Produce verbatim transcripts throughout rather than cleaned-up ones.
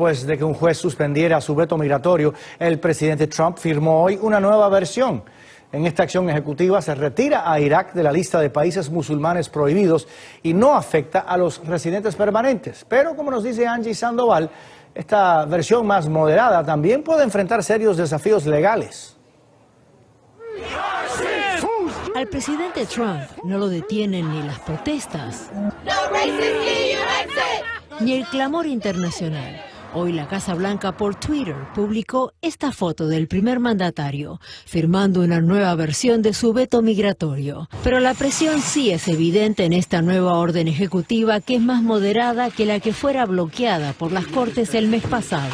después de que un juez suspendiera su veto migratorio, el presidente Trump firmó hoy una nueva versión. En esta acción ejecutiva se retira a Irak de la lista de países musulmanes prohibidos y no afecta a los residentes permanentes. Pero, como nos dice Angie Sandoval, esta versión más moderada también puede enfrentar serios desafíos legales. Al presidente Trump no lo detienen ni las protestas, ni el clamor internacional. Hoy la Casa Blanca por Twitter publicó esta foto del primer mandatario firmando una nueva versión de su veto migratorio. Pero la presión sí es evidente en esta nueva orden ejecutiva, que es más moderada que la que fuera bloqueada por las Cortes el mes pasado.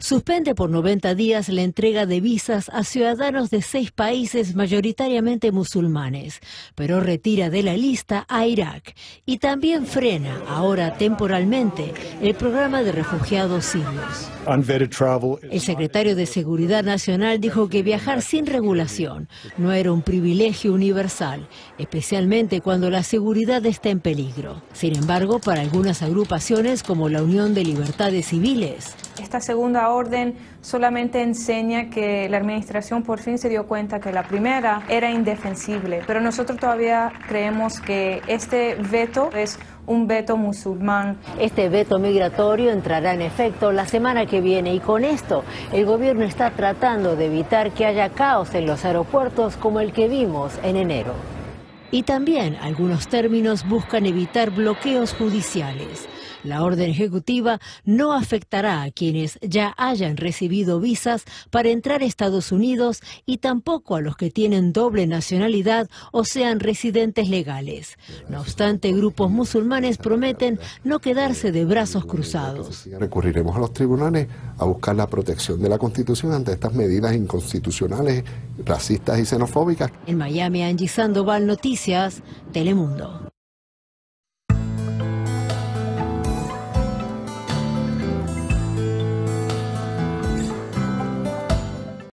Suspende por noventa días la entrega de visas a ciudadanos de seis países mayoritariamente musulmanes, pero retira de la lista a Irak y también frena, ahora temporalmente, el programa de refugiados sirios. El secretario de Seguridad Nacional dijo que viajar sin regulación no era un privilegio universal, especialmente cuando la seguridad está en peligro. Sin embargo, para algunas agrupaciones como la Unión de Libertades Civiles, esta segunda orden solamente enseña que la administración por fin se dio cuenta que la primera era indefensible, pero nosotros todavía creemos que este veto es un veto musulmán. Este veto migratorio entrará en efecto la semana que viene y con esto el gobierno está tratando de evitar que haya caos en los aeropuertos como el que vimos en enero. Y también algunos términos buscan evitar bloqueos judiciales. La orden ejecutiva no afectará a quienes ya hayan recibido visas para entrar a Estados Unidos y tampoco a los que tienen doble nacionalidad o sean residentes legales. No obstante, grupos musulmanes prometen no quedarse de brazos cruzados. Recurriremos a los tribunales a buscar la protección de la Constitución ante estas medidas inconstitucionales, racistas y xenofóbicas. En Miami, Angie Sandoval, Noticias, Telemundo.